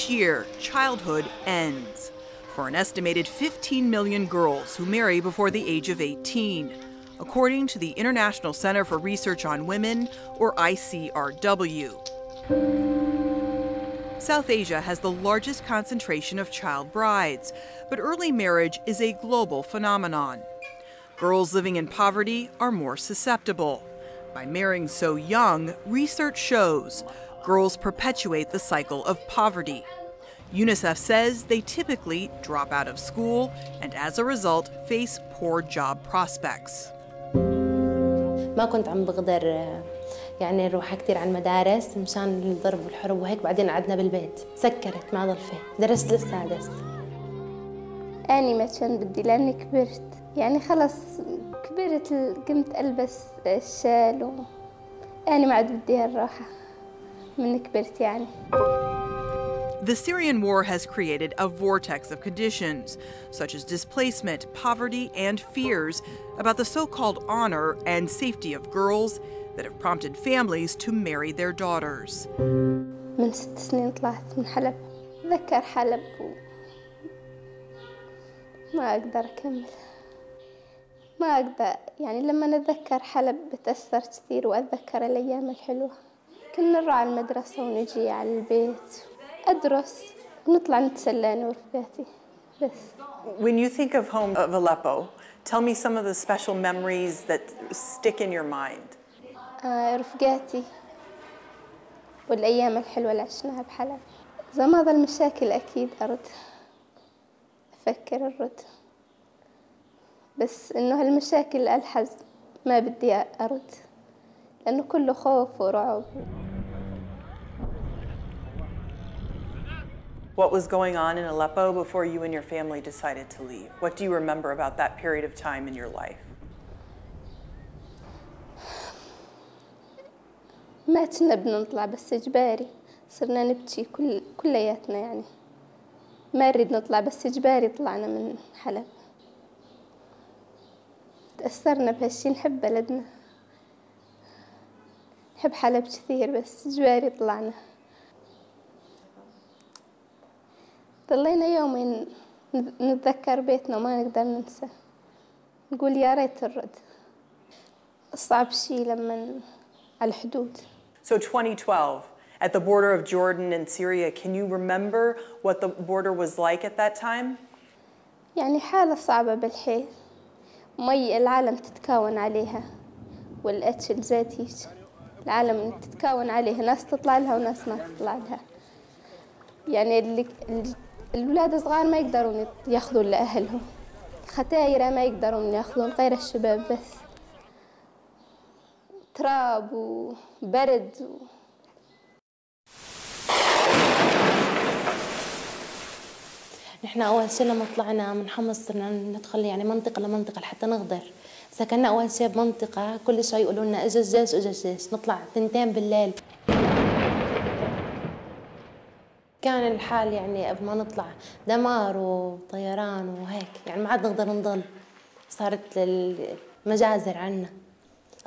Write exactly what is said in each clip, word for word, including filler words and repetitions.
Each year, childhood ends for an estimated fifteen million girls who marry before the age of eighteen, according to the International Center for Research on Women, or I C R W. South Asia has the largest concentration of child brides, but early marriage is a global phenomenon. Girls living in poverty are more susceptible. By marrying so young, research shows girls perpetuate the cycle of poverty. UNICEF says they typically drop out of school and as a result face poor job prospects. ما كنت عم بقدر يعني نروح كثير على المدارس مشان الضرب والحروب وهيك، بعدين قعدنا بالبيت، سكرت ما ضل فيه، درست للسادس. أنا ما كان بدي لأني كبرت، يعني خلص كبرت قمت ألبس الشال و أنا ما عاد بدي هالراحة من كبرت يعني. The Syrian war has created a vortex of conditions, such as displacement, poverty, and fears about the so-called honor and safety of girls that have prompted families to marry their daughters. من ست سنين طلعت من حلب، أتذكر حلب وما أقدر أكمل، ما أقدر يعني لما أتذكر حلب بتأثر كثير وأتذكر الأيام الحلوة. كنا نروح على المدرسة ونجي على البيت. أدرس نطلع نتسلى أنا ورفقاتي بس. When you think of home of Aleppo, tell me some of the special memories that stick in your mind. آه رفقاتي والأيام الحلوة اللي عشناها بحلب. إذا ما ظل مشاكل أكيد أرد أفكر أرد، بس إنه هالمشاكل ألحظ ما بدي أرد لأنه كله خوف ورعب. What was going on in Aleppo before you and your family decided to leave? What do you remember about that period of time in your life? ما كنا بنطلع بس إجباري، صرنا نبكي كل كلياتنا يعني. ما نريد نطلع بس إجباري طلعنا من حلب. تأثرنا بهالشي، نحب بلدنا. نحب حلب كثير بس إجباري طلعنا. ضلينا يومين نتذكر بيتنا وما نقدر ننسى، نقول يا ريت نرد. صعب شيء لما على الحدود. So twenty twelve, at the border of Jordan and Syria, can you remember what the border was like at that time? يعني حالة صعبة بالحيل، مي العالم تتكاون عليها والأكل زيت هيك، العالم تتكاون عليها، ناس تطلع لها وناس ما تطلع لها. يعني اللي الولاد الصغار ما يقدرون ياخذون لأهلهم، الختايرة ما يقدرون ياخذون غير الشباب بس. تراب وبرد و... نحن أول شيء لما طلعنا من حمص صرنا ندخل يعني منطقة لمنطقة لحتى نغدر. سكننا أول شيء بمنطقة كل شوي يقولوا لنا إجا الجيش إجا الجيش، نطلع ثنتين بالليل. كان الحال يعني قبل ما نطلع دمار وطيران وهيك، يعني ما عاد نقدر نضل، صارت المجازر عنا.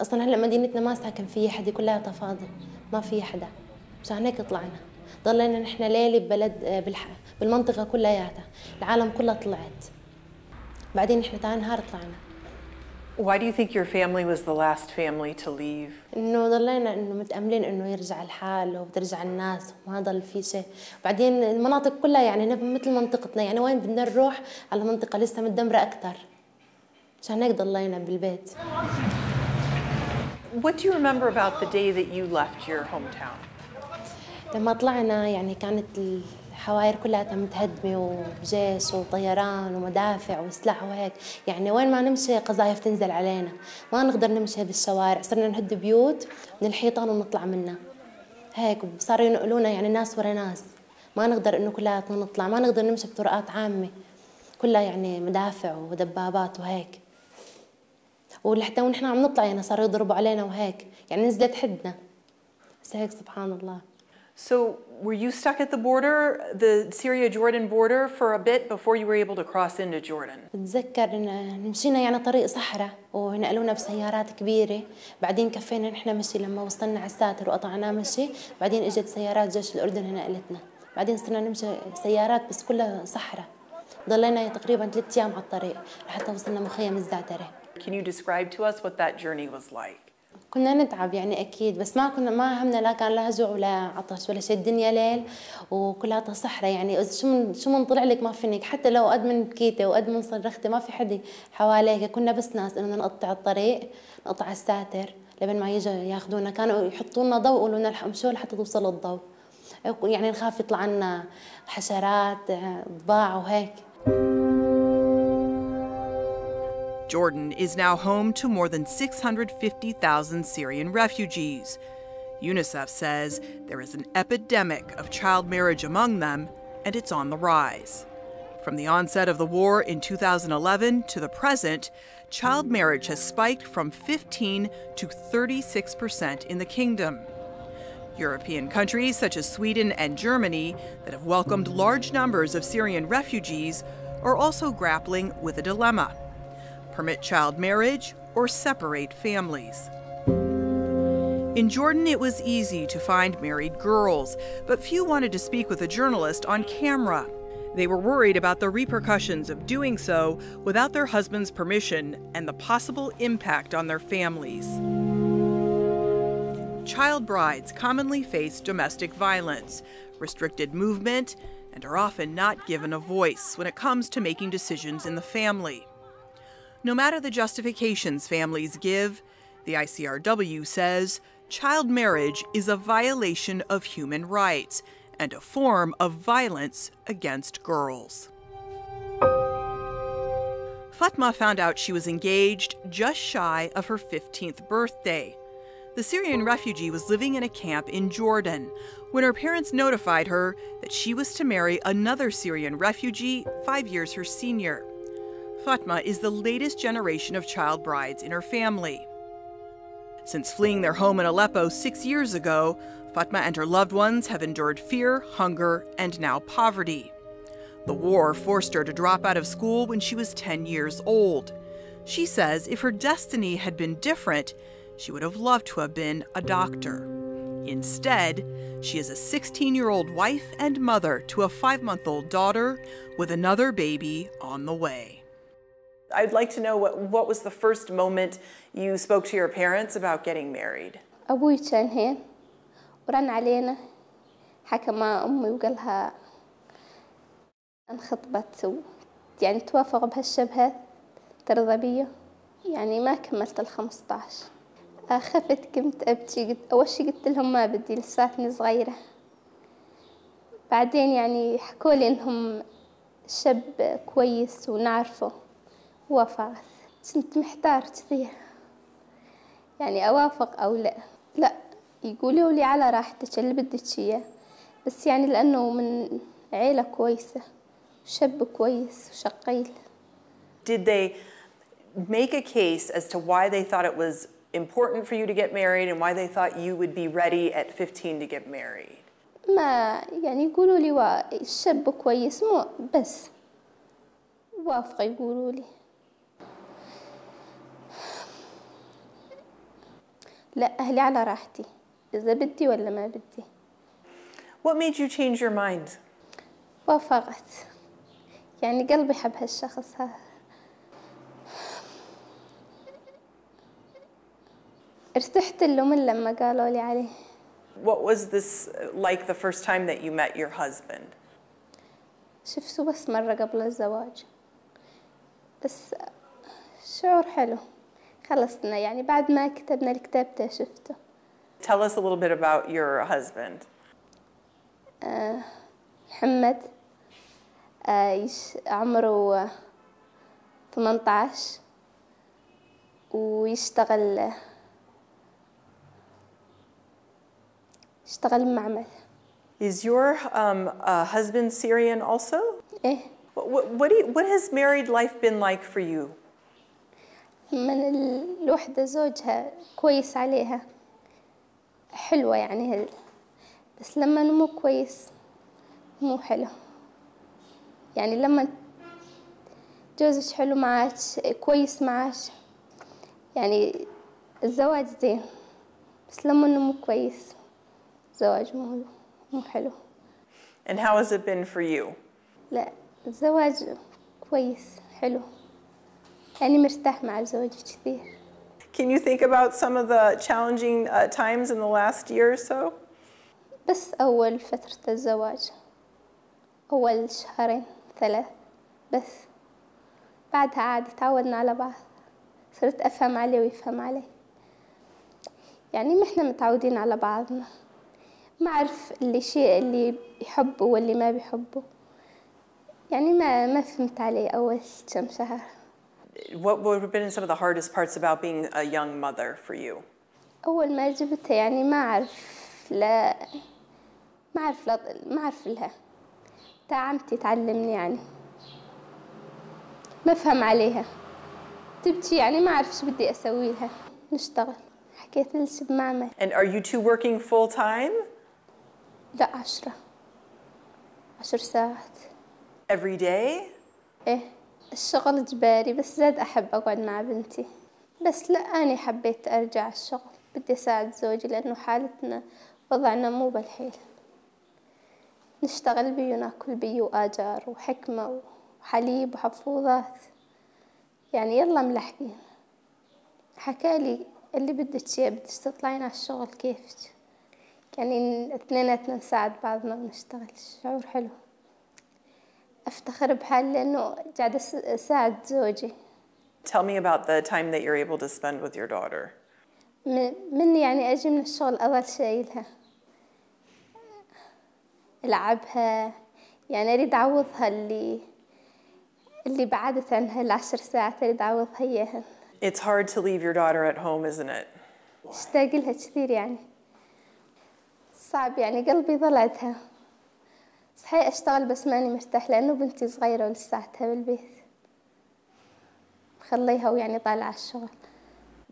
أصلا هلا مدينتنا ما ساكن فيها حدا، كلها تفاضل ما فيها حدا، مشان هيك طلعنا. ضلينا نحن ليلة ببلد بالمنطقة كلياتها، العالم كلها طلعت. بعدين نحن تاني نهار طلعنا. Why do you think your family was the last family to leave? إنه ضلينا إنه متأملين إنه يرجع الحال وبترجع الناس وما ضل في شيء، بعدين المناطق كلها يعني مثل منطقتنا يعني وين بدنا نروح على منطقة لسه متدمرة أكثر. عشان هيك ضلينا بالبيت. What do you remember about the day that you left your hometown? لما طلعنا يعني كانت الحواير كلها متهدمه وجيش وطيران ومدافع وسلاح وهيك، يعني وين ما نمشي قذايف تنزل علينا، ما نقدر نمشي بالشوارع، صرنا نهد بيوت من الحيطان ونطلع منها. هيك صاروا ينقلونا يعني ناس ورا ناس، ما نقدر انه كلياتنا نطلع، ما نقدر نمشي بطرقات عامه، كلها يعني مدافع ودبابات وهيك. ولحتى ونحن عم نطلع يعني صاروا يضربوا علينا وهيك، يعني نزلت حدنا. بس هيك سبحان الله. So were you stuck at the border, the Syria-Jordan border, for a bit before you were able to cross into Jordan? بتذكر إن مشينا يعني طريق صحراء ونقلونا بسيارات كبيرة، بعدين كفينا نحن مشي لما وصلنا على الساتر وقطعنا مشي، بعدين إجت سيارات جيش الأردن نقلتنا، بعدين صرنا نمشي سيارات بس كلها صحراء. ضلينا تقريبا ثلاث ايام على الطريق لحتى وصلنا مخيم الزعترة. Can you describe to us what that journey was like? كنا نتعب يعني اكيد، بس ما كنا ما همنا لا كان لا جوع ولا عطش ولا شيء، الدنيا ليل وكلها صحراء يعني شو من شو من طلع لك ما فينك، حتى لو قد من بكيتي وقد من صرختي ما في حد حواليك، كنا بس ناس انه نقطع الطريق، نقطع الساتر لبين ما يجوا ياخذونا، كانوا يحطوا لنا ضوء ويقولوا لنا امشوا لحتى توصلوا الضوء. يعني نخاف يطلع لنا حشرات، ضباع وهيك. Jordan is now home to more than six hundred fifty thousand Syrian refugees. UNICEF says there is an epidemic of child marriage among them, and it's on the rise. From the onset of the war in two thousand eleven to the present, child marriage has spiked from fifteen to thirty-six percent in the kingdom. European countries such as Sweden and Germany that have welcomed large numbers of Syrian refugees are also grappling with a dilemma. Permit child marriage or separate families. In Jordan, it was easy to find married girls, but few wanted to speak with a journalist on camera. They were worried about the repercussions of doing so without their husband's permission and the possible impact on their families. Child brides commonly face domestic violence, restricted movement, and are often not given a voice when it comes to making decisions in the family. No matter the justifications families give, the I C R W says child marriage is a violation of human rights and a form of violence against girls. Fatma found out she was engaged just shy of her fifteenth birthday. The Syrian refugee was living in a camp in Jordan when her parents notified her that she was to marry another Syrian refugee five years her senior. Fatma is the latest generation of child brides in her family. Since fleeing their home in Aleppo six years ago, Fatma and her loved ones have endured fear, hunger, and now poverty. The war forced her to drop out of school when she was ten years old. She says if her destiny had been different, she would have loved to have been a doctor. Instead, she is a sixteen-year-old wife and mother to a five-month-old daughter with another baby on the way. I'd like to know what, what was the first moment you spoke to your parents about getting married. أبوي كان هين ورن علينا حكى مع أمي وقال لها انخطبت يعني توافقوا بهالشبهة ترضى بيا. يعني ما كملت ال خمسة عشر خفت قمت أبكي. قلت أول شي قلت لهم ما بدي لساتني صغيرة. بعدين يعني حكوا لي إنهم شاب كويس ونعرفه. وافقت. كنت محتار كثير يعني اوافق او لا. لا يقولوا لي على راحتك اللي بدك اياه، بس يعني لانه من عيله كويسه شاب كويس وشقيل. Did they make a case as to why they thought it was important for you to get married and why they thought you would be ready at fifteen to get married؟ ما يعني يقولوا لي شاب كويس مو بس وافق يقولوا لي. لا أهلي على راحتي إذا بدي ولا ما بدي. What made you change your mind؟ وافقت. يعني قلبي حب هالشخص هذا. ارتحت لهم لما قالوا لي عليه. What was this like the first time that you met your husband؟ شفته بس مرة قبل الزواج. بس شعور حلو. خلصنا يعني بعد ما كتبنا الكتاب تشفته. Tell us a little bit about your husband. آه محمد آه عمره ثمانية عشر ويشتغل يشتغل بمعمل. Is your um, uh, husband Syrian also? إيه. What, what, do you, what has married life been like for you? من الوحدة زوجها كويس عليها حلوة يعني هل. بس لما مو كويس مو حلو. يعني لما جوزك حلو معاك كويس معاك يعني الزواج زين، بس لما مو كويس الزواج مو مو حلو. And how has it been for you? لا الزواج كويس حلو يعني مرتاح مع زوجي كثير. Can you think about some of the challenging uh, times in the last year or so? بس أول فترة الزواج أول شهرين ثلاث بس بعدها عادي تعودنا على بعض صرت أفهم عليه ويفهم علي يعني ما إحنا متعودين على بعضنا ما أعرف اللي شيء اللي يحبه واللي ما بيحبه يعني ما ما فهمت عليه أول كم شهر. What would have been some of the hardest parts about being a young mother for you? أول ما جبتها يعني ما أعرف لا ما أعرف لا ما أعرف لها تعمتي تعلمني يعني ما أفهم عليها تبكي يعني ما أعرف شو بدي أسوي لها نشتغل حكيت لها بمعمل. And are you two working full time? لا عشرة عشر ساعات. Every day? إيه الشغل إجباري بس زاد أحب أقعد مع بنتي بس لا أنا حبيت أرجع الشغل بدي أساعد زوجي لأنه حالتنا وضعنا مو بالحيل نشتغل بيه وناكل بيه وآجار وحكمة وحليب وحفوظات يعني يلا ملحقين حكالي اللي بدك شيء بدك تطلعين على الشغل كيفك يعني اثنيناتنا نساعد بعضنا ونشتغل شعور حلو أفتخر بحالي لأنه قاعدة أساعد زوجي. Tell me about the time that you're able to spend with your daughter. مني يعني أجي من الشغل أول شيء لها ألعبها يعني أريد أعوضها اللي اللي بعدت عنها العشر ساعات أريد أعوضها إياها. It's hard to leave your daughter at home, isn't it? أشتاق لها كثير يعني صعب يعني قلبي ضلعتها صحيح أشتغل بس ماني مرتاح لأنه بنتي صغيرة ولساتها بالبيت مخليها ويعني طالعة على الشغل.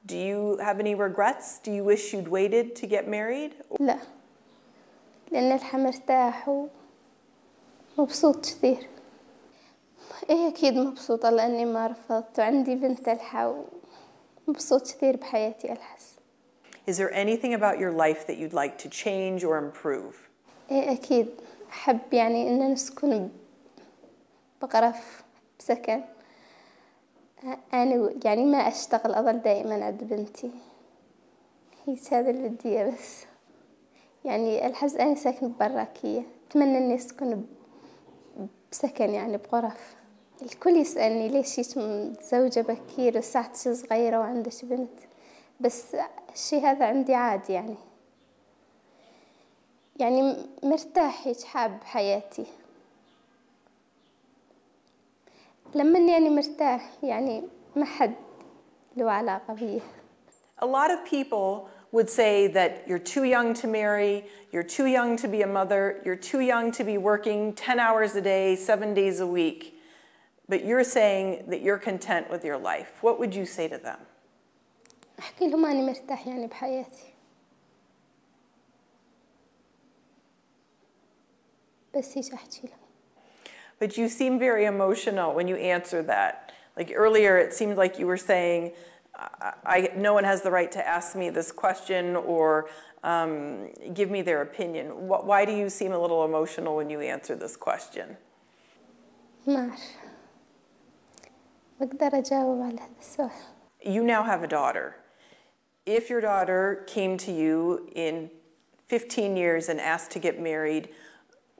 Do you have any regrets? Do you wish you'd waited to get married? لا لأن الحين مرتاح ومبسوط كثير. إيه أكيد مبسوطة لأني ما رفضت وعندي بنت الحا ومبسوط كثير بحياتي الحس. Is there anything about your life that you'd like to change or improve? إيه أكيد أحب يعني إن نسكن بغرف بسكن. أنا يعني ما أشتغل أظل دائما عند بنتي هي هذا اللي بدي بس يعني الحظ أنا ساكنة ببراكية أتمنى إني أسكن بسكن يعني بغرف الكل يسألني ليش هيك متزوجة بكير وساعتك صغيرة وعندك بنت بس الشي هذا عندي عادي يعني يعني مرتاح هيك حاب حياتي لما اني يعني مرتاح يعني ما حد له علاقه بيه. A lot of people would say that you're too young to marry, you're too young to be a mother, you're too young to be working ten hours a day, seven days a week. But you're saying that you're content with your life. What would you say to them? احكي لهم اني مرتاح يعني بحياتي. بس هيك احكي لهم. But you seem very emotional when you answer that. Like earlier, it seemed like you were saying, I, I, no one has the right to ask me this question or um, give me their opinion. Wh why do you seem a little emotional when you answer this question? You now have a daughter. If your daughter came to you in fifteen years and asked to get married,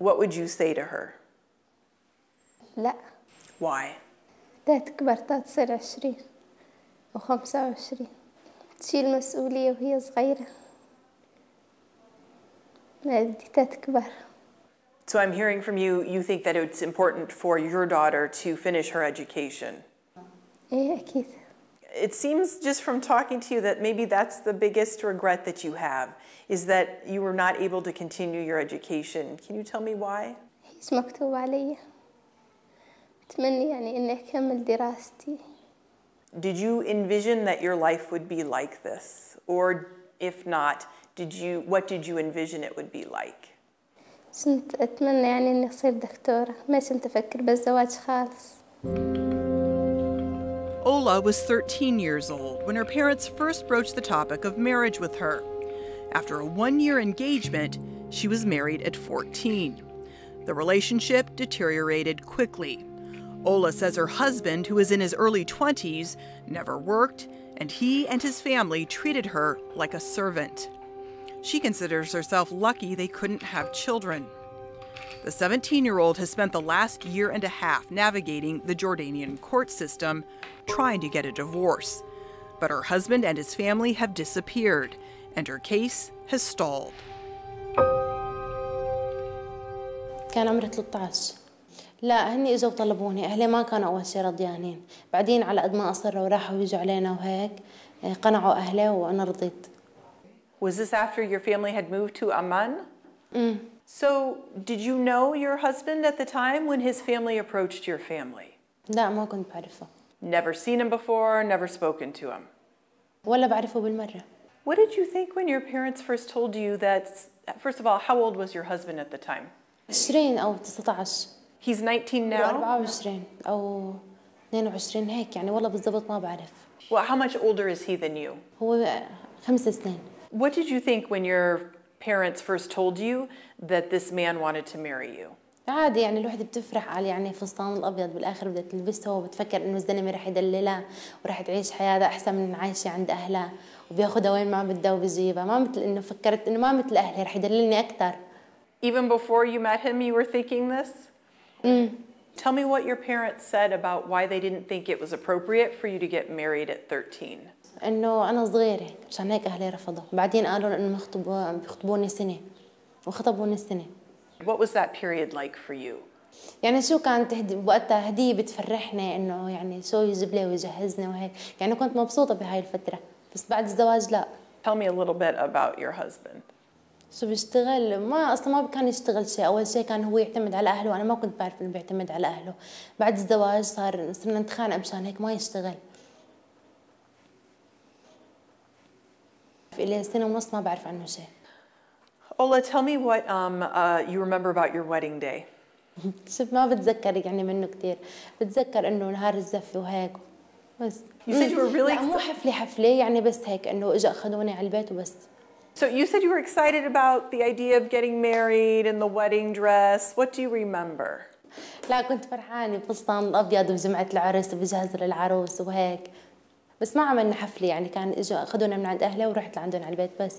what would you say to her? لا. Why? بدها تكبر تا تصير عشرين وخمسة وعشرين تشيل مسؤولية وهي صغيرة بدي تا تكبر. So I'm hearing from you, you think that it's important for your daughter to finish her education. إيه أكيد. It seems just from talking to you that maybe that's the biggest regret that you have, is that you were not able to continue your education. Can you tell me why? هيش مكتوب علي. أتمنى يعني إني أكمل دراستي. Did you envision that your life would be like this, or if not, did you what did you envision it would be like? كنت أتمنى يعني إني أصير دكتورة، ما كنت أفكر بالزواج خالص. Ola was thirteen years old when her parents first broached the topic of marriage with her. After a one-year engagement, she was married at fourteen. The relationship deteriorated quickly. Ola says her husband, who was in his early twenties, never worked, and he and his family treated her like a servant. She considers herself lucky they couldn't have children. The seventeen-year-old has spent the last year and a half navigating the Jordanian court system, trying to get a divorce. But her husband and his family have disappeared, and her case has stalled. كان عمره ثلاثة عشر. لا هني اجوا طلبوني، اهلي ما كانوا اول شيء رضيانين، بعدين على قد ما اصروا وراحوا يجوا علينا وهيك قنعوا اهلي وانا رضيت. Was this after your family had moved to Amman? Mm. So, did you know your husband at the time when his family approached your family? لا ما كنت بعرفه. Never seen him before, never spoken to him. ولا بعرفه بالمره. What did you think when your parents first told you that, first of all, how old was your husband at the time? عشرين أو تسعة عشر. He's nineteen now. أربعة وعشرين أو اثنين وعشرين هيك يعني والله بالضبط ما بعرف. Well, how much older is he than you? هو خمس سنين. What did you think when your parents first told you that this man wanted to marry you? عادي يعني الواحد بتفرح عليه يعني فستان الأبيض بالآخر بدها تلبسه وبتفكر إنه الزلمة رح يدللها ورح تعيش حياتها أحسن من عايشة عند أهلها وبياخدها وين ما بدها وبيجيبها ما مثل إنه فكرت إنه ما مثل أهلي رح يدللني أكثر. Even before you met him, you were thinking this? Mm. Tell me what your parents said about why they didn't think it was appropriate for you to get married at thirteen. إنه أنا صغيرة عشان هيك أهلي رفضوا. بعدين قالوا إنه مخطبوا بيخطبوني سنة وخطبوني سنة. What was that period like for you? يعني شو كانت هدي وقتها هدية بتفرحني إنه يعني شو يجيب لي ويجهزني وهيك يعني كنت مبسوطة بهاي الفترة بس بعد الزواج لا. Tell me a little bit about your husband. شو بيشتغل؟ ما اصلا ما كان يشتغل شيء، اول شيء كان هو يعتمد على اهله وانا ما كنت بعرف انه بيعتمد على اهله، بعد الزواج صار صرنا نتخانق مشان هيك ما يشتغل. إلي سنة ونص ما بعرف عنه شيء. Ola, tell me what um, uh, you remember about your wedding day. شوف ما بتذكر يعني منه كثير، بتذكر انه نهار الزفة وهيك بس. You said you were really لا مو حفلة حفلة يعني بس هيك انه اجوا اخذوني على البيت وبس. So you said you were excited about the idea of getting married and the wedding dress. What do you remember? لا كنت فرحانة بفستان الأبيض وبجمعة العرس وبجهز للعروس وهيك. بس ما عملنا حفلة يعني كان اجوا أخذونا من عند أهله ورحت لعندهم على البيت بس.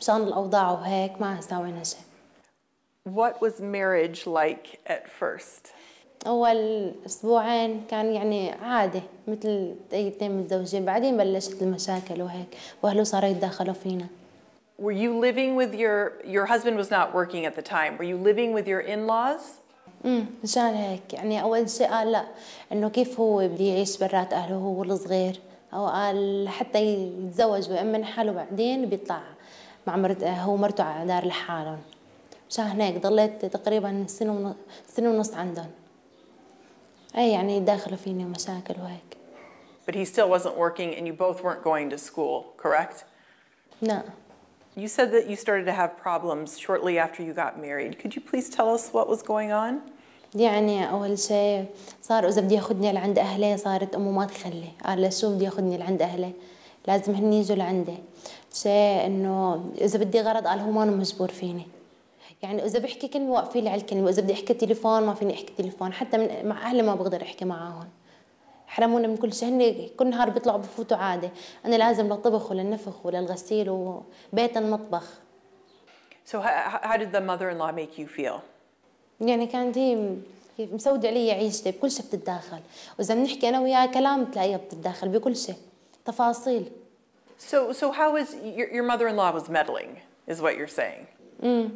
مشان الأوضاع وهيك ما سوينا شيء. What was marriage like at first? أول أسبوعين كان يعني عادي مثل أي اثنين متزوجين بعدين بلشت المشاكل وهيك وأهله صاروا يتدخلوا فينا. Were you living with your your husband was not working at the time. Were you living with your in-laws? امم مشان هيك يعني أول شيء قال لا إنه كيف هو بده يعيش برات أهله هو الصغير أو قال حتى يتزوج ويأمن حاله بعدين بيطلع مع مرت هو مرته على دار لحالهم مشان هيك ضليت تقريبا سنة ونص سنة ونص عندهم. أي يعني داخله فيني مشاكل وهيك. But he still wasn't working and you both weren't going to school, correct? No. You said that you started to have problems shortly after you got married. Could you please tell us what was going on? يعني أول شيء صار إذا بدي ياخذني لعند أهلي صارت أمه ما تخلي، قال لي شو بدي ياخذني لعند أهلي؟ لازم هن يجوا لعندي. شيء إنه إذا بدي غرض قال هو ما أنا مجبور فيني. يعني إذا بحكي كلمة وقفي لي على الكلمة، وإذا بدي أحكي تليفون ما فيني أحكي تليفون، حتى من مع أهلي ما بقدر أحكي معاهم. حرمونا من كل شيء، هن كل نهار بيطلعوا بفوتوا عادي، أنا لازم للطبخ وللنفخ وللغسيل وبيت المطبخ. So how did the mother-in-law make you feel? يعني كانت هي مسودة علي عيشتي، بكل شيء بتتداخل، وإذا بنحكي أنا وياها كلام بتلاقيها بتتداخل بكل شيء، تفاصيل. So so how was your your mother-in-law was meddling is what you're saying. امم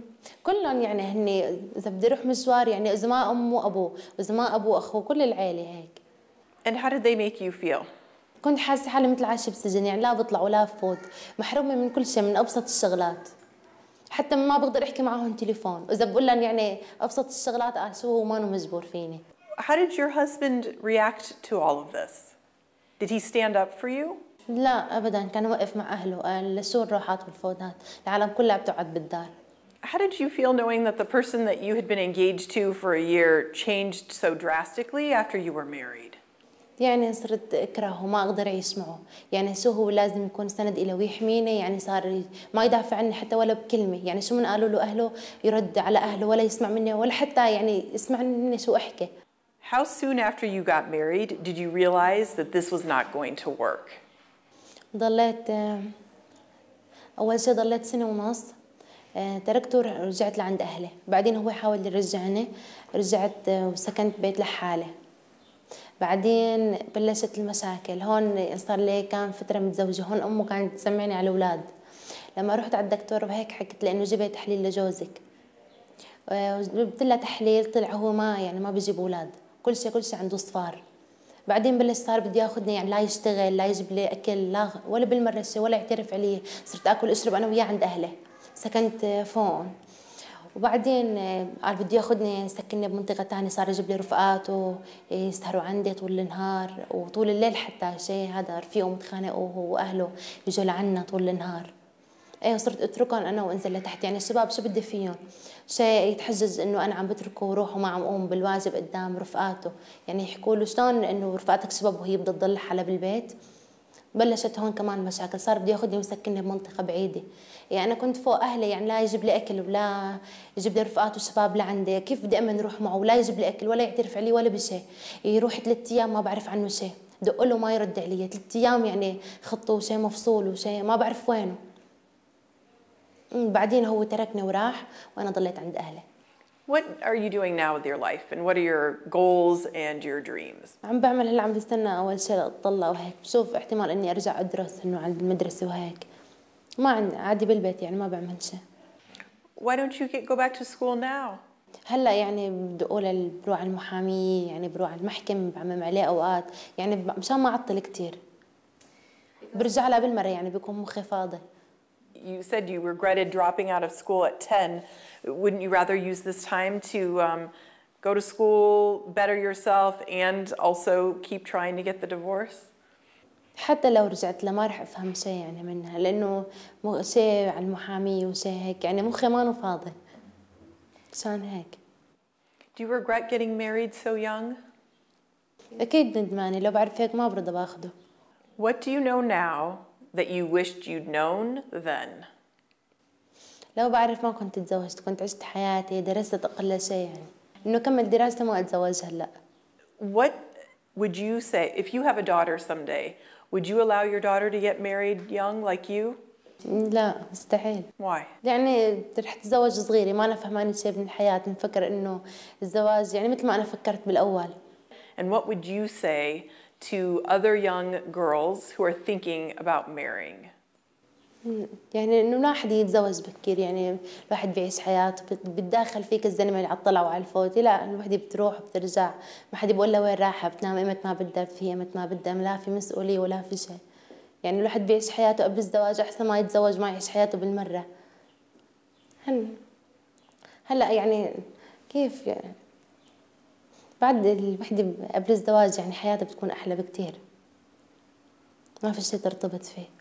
كلهم يعني هني اذا بدي اروح مشوار يعني اذا ما امه وابوه واذا ما ابوه اخوه كل العيله هيك. And how did they make you feel? كنت حاسه حالي مثل عايشه بسجن يعني لا بطلع ولا بفوت محرومه من كل شيء من ابسط الشغلات حتى ما بقدر احكي معهم تليفون واذا بقول لهم يعني ابسط الشغلات قال شو هو ما انه مجبور فيني. How did your husband react to all of this? Did he stand up for you? لا ابدا كان وقف مع اهله قال شو الروحات والفوتات العالم كلها بتقعد بالدار. How did you feel knowing that the person that you had been engaged to for a year changed so drastically after you were married? يعني صرت اكرهه، ما اقدر اعيش معه، يعني شو هو لازم يكون سند الي ويحميني، يعني صار ما يدافع عني حتى ولا بكلمه، يعني شو من قالوا له اهله يرد على اهله ولا يسمع مني ولا حتى يعني يسمع مني شو احكي. How soon after you got married did you realize that this was not going to work? ضليت اول شيء ضليت سنه ونص تركته ورجعت لعند اهلي، بعدين هو حاول يرجعني، رجعت وسكنت بيت لحالي. بعدين بلشت المشاكل، هون صار لي كان فترة متزوجة، هون أمه كانت تسمعني على الأولاد. لما رحت على الدكتور وهيك حكت لي إنه جبت تحليل لجوزك. وجبت له تحليل طلع هو ما يعني ما بجيب أولاد، كل شيء كل شيء عنده صفار. بعدين بلش صار بدي ياخذني، يعني لا يشتغل، لا يجيب لي أكل، لا ولا بالمرة شيء ولا يعترف علي، صرت آكل أشرب أنا وياه عند أهله. سكنت فوقهم. وبعدين قال بده ياخذني يسكنني بمنطقه ثانيه، صار يجيب لي رفقاته يسهروا عندي طول النهار وطول الليل، حتى شيء هذا رفيقه متخانقوا واهله يجوا لعنا طول النهار. ايوه صرت اتركهم انا وانزل لتحت، يعني الشباب شو بدي فيهم؟ شيء يتحجج انه انا عم بتركه وروح وما عم اقوم بالواجب قدام رفقاته، يعني يحكوا له شلون انه رفقاتك شباب وهي بدها تضل لحالها بالبيت. بلشت هون كمان مشاكل، صار بده ياخذني ويسكنني بمنطقه بعيده، يعني انا كنت فوق اهلي، يعني لا يجيب لي اكل ولا يجيب لي رفقات وشباب لعندي، كيف بدي امن روح معه ولا يجيب لي اكل ولا يعترف علي ولا بشيء، يروح ثلاث ايام ما بعرف عنه شيء، دق له ما يرد علي، ثلاث ايام يعني خطه وشيء مفصول وشيء ما بعرف وينه. بعدين هو تركني وراح وانا ضليت عند اهلي. What are you doing now with your life and what are your goals and your dreams? عم بعمل هلا عم بستنى اول شيء اطلع وهيك، بشوف احتمال اني ارجع ادرس انه عند المدرسه وهيك. ما عندي عادي بالبيت يعني ما بعمل شيء. Why don't you get, go back to school now? هلا يعني بدي اقول بروح على المحاميه، يعني بروح على المحكم بعمم عليه اوقات، يعني مشان ما اعطل كثير. برجع لها بالمره يعني بيكون مخي فاضي. You said you regretted dropping out of school at ten. Wouldn't you rather use this time to um, go to school, better yourself, and also keep trying to get the divorce? حتى لو رجعت له ما رح أفهم شيء يعني منها، لأنه شيء على المحامية وشيء هيك، يعني مخي ما فاضي. عشان هيك. Do you regret getting married so young? أكيد ندمانة، لو بعرف هيك ما برضى باخده. What do you know now that you wished you'd known then? لو بعرف ما كنت تزوجت، كنت عشت حياتي، درست أقل شيء يعني، إنه كمل دراستي ما أتزوج هلا. What would you say if you have a daughter someday? Would you allow your daughter to get married young like you? لا مستحيل. Why? يعني رح تتزوج صغيرة، ما أنا فهمانة شيء من الحياة، نفكر إنه الزواج يعني مثل ما أنا فكرت بالأول. And what would you say to other young girls who are thinking about marrying? يعني انه الواحد يتزوج بكير، يعني الواحد بيعيش حياته، بتداخل فيك الزلمه اللي على الطلع وعلى الفوت، لا الوحده بتروح وبترجع، ما حد بيقول لها وين رايحه، بتنام ايمت ما بدها، في ايمت ما بدها، لا في مسؤوليه ولا في شيء، يعني الواحد بيعيش حياته قبل الزواج احسن ما يتزوج ما يعيش حياته بالمره. هلا هلا يعني كيف يعني بعد الوحده قبل الزواج يعني حياتها بتكون احلى بكتير، ما في شيء ترتبط فيه.